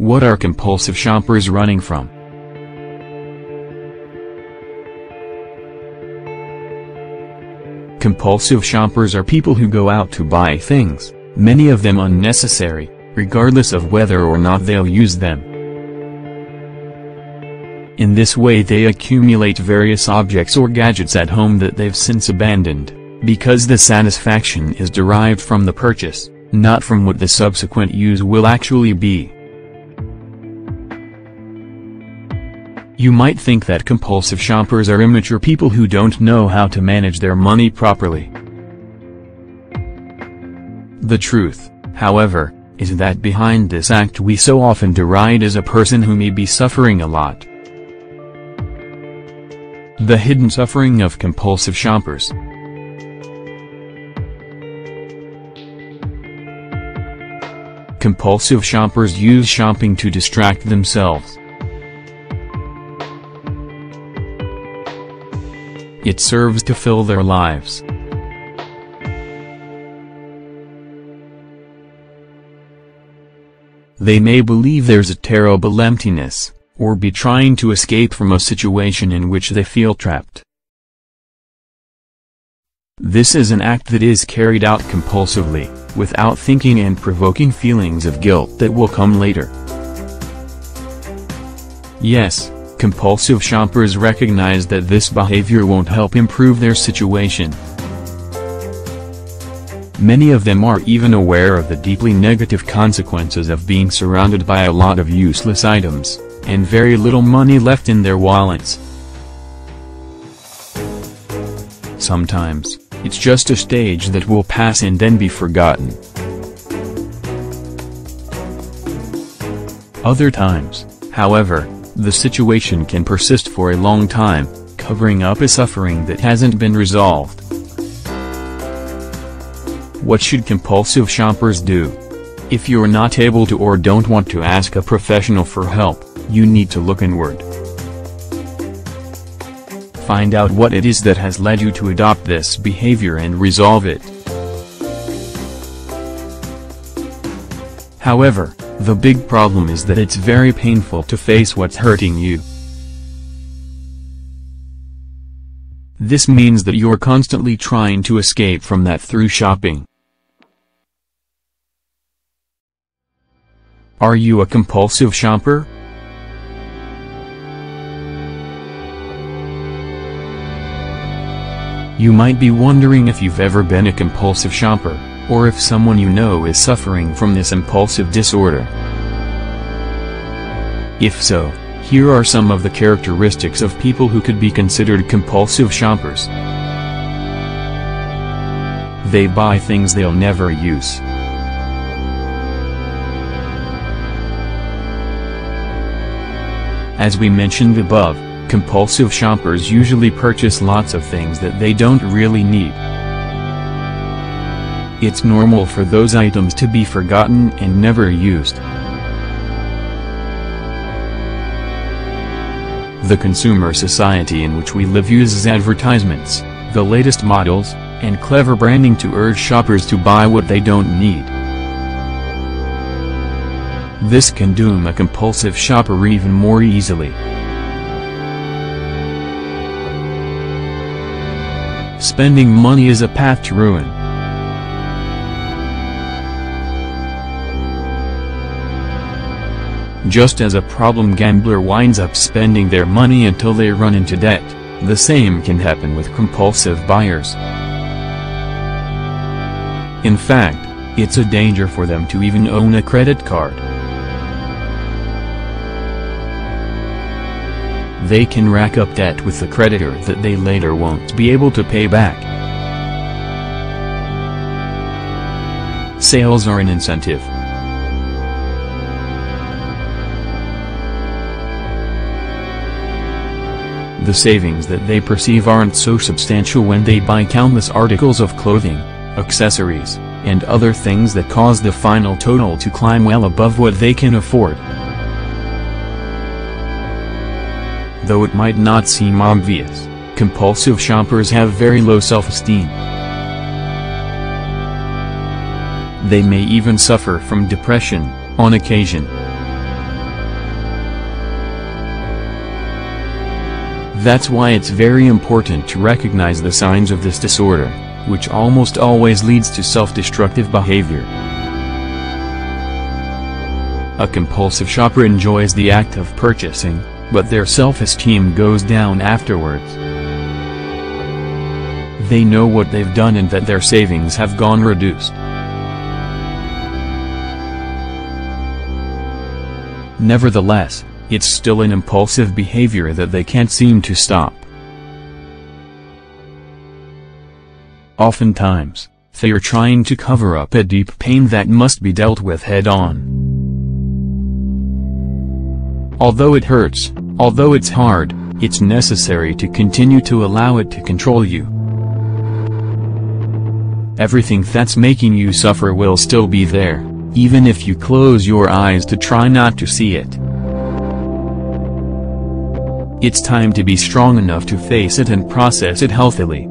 What are compulsive shoppers running from? Compulsive shoppers are people who go out to buy things, many of them unnecessary, regardless of whether or not they'll use them. In this way they accumulate various objects or gadgets at home that they've since abandoned, because the satisfaction is derived from the purchase, not from what the subsequent use will actually be. You might think that compulsive shoppers are immature people who don't know how to manage their money properly. The truth, however, is that behind this act we so often deride is a person who may be suffering a lot. The hidden suffering of compulsive shoppers. Compulsive shoppers use shopping to distract themselves. It serves to fill their lives. They may believe there's a terrible emptiness, or be trying to escape from a situation in which they feel trapped. This is an act that is carried out compulsively, without thinking and provoking feelings of guilt that will come later. Yes. Compulsive shoppers recognize that this behavior won't help improve their situation. Many of them are even aware of the deeply negative consequences of being surrounded by a lot of useless items, and very little money left in their wallets. Sometimes, it's just a stage that will pass and then be forgotten. Other times, however, the situation can persist for a long time, covering up a suffering that hasn't been resolved. What should compulsive shoppers do? If you're not able to or don't want to ask a professional for help, you need to look inward. Find out what it is that has led you to adopt this behavior and resolve it. However, the big problem is that it's very painful to face what's hurting you. This means that you're constantly trying to escape from that through shopping. Are you a compulsive shopper? You might be wondering if you've ever been a compulsive shopper, or if someone you know is suffering from this impulsive disorder. If so, here are some of the characteristics of people who could be considered compulsive shoppers. They buy things they'll never use. As we mentioned above, compulsive shoppers usually purchase lots of things that they don't really need. It's normal for those items to be forgotten and never used. The consumer society in which we live uses advertisements, the latest models, and clever branding to urge shoppers to buy what they don't need. This can doom a compulsive shopper even more easily. Spending money is a path to ruin. Just as a problem gambler winds up spending their money until they run into debt, the same can happen with compulsive buyers. In fact, it's a danger for them to even own a credit card. They can rack up debt with the creditor that they later won't be able to pay back. Sales are an incentive. The savings that they perceive aren't so substantial when they buy countless articles of clothing, accessories, and other things that cause the final total to climb well above what they can afford. Though it might not seem obvious, compulsive shoppers have very low self-esteem. They may even suffer from depression, on occasion. That's why it's very important to recognize the signs of this disorder, which almost always leads to self-destructive behavior. A compulsive shopper enjoys the act of purchasing, but their self-esteem goes down afterwards. They know what they've done and that their savings have gone reduced. Nevertheless, it's still an impulsive behavior that they can't seem to stop. Oftentimes, they are trying to cover up a deep pain that must be dealt with head-on. Although it hurts, although it's hard, it's necessary to continue to allow it to control you. Everything that's making you suffer will still be there, even if you close your eyes to try not to see it. It's time to be strong enough to face it and process it healthily.